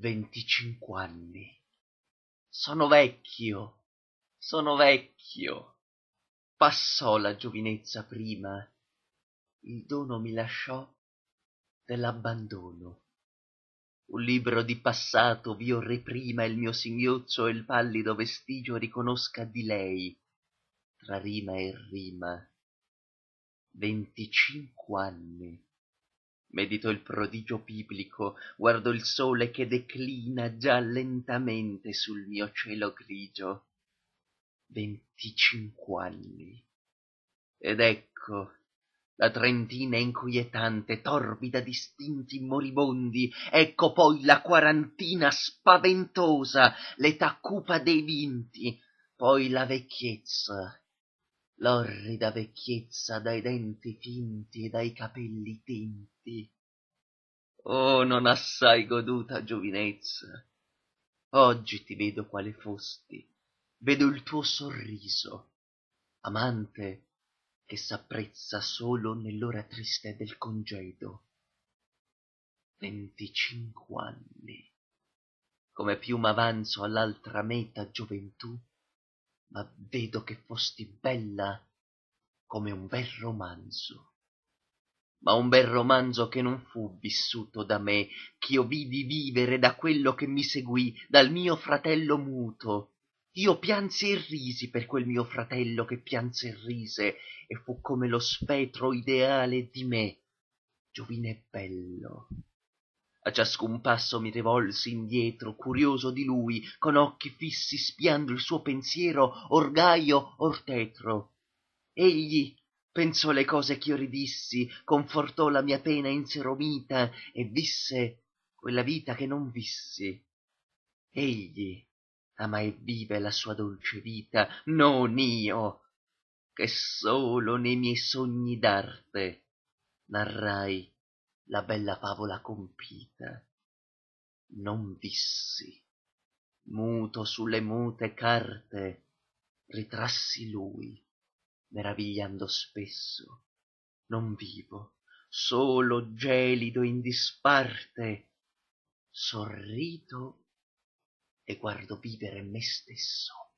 25 anni. Sono vecchio. Passò la giovinezza prima, il dono mi lasciò dell'abbandono. Un libro di passato v'io reprima il mio singhiozzo e il pallido vestigio riconosca di lei, tra rima e rima. 25 anni. Medito il prodigio biblico, guardo il sole che declina già lentamente sul mio cielo grigio. 25 anni. Ed ecco la trentina inquietante, torbida d'istinti moribondi, ecco poi la quarantina spaventosa, l'età cupa dei vinti, poi la vecchiezza, l'orrida vecchiezza dai denti finti e dai capelli tinti. Oh, non assai goduta giovinezza, oggi ti vedo quale fosti, vedo il tuo sorriso, amante che s'apprezza solo nell'ora triste del congedo. 25 anni. Come più m'avanzo all'altra meta gioventù, ma vedo che fosti bella come un bel romanzo. Ma un bel romanzo che non fu vissuto da me, ch'io vidi vivere da quello che mi seguì, dal mio fratello muto. Io piansi e risi per quel mio fratello che pianse e rise, e fu come lo spettro ideale di me, giovine bello. A ciascun passo mi rivolsi indietro, curioso di lui, con occhi fissi spiando il suo pensiero, or gaio or tetro. Egli pensò le cose ch'io ridissi, confortò la mia pena inseromita, e visse quella vita che non vissi. Egli ama e vive la sua dolce vita, non io, che solo nei miei sogni d'arte narrai la bella favola compita. Non vissi, muto sulle mute carte, ritrassi lui, meravigliando spesso. Non vivo, solo gelido in disparte, sorrido e guardo vivere me stesso.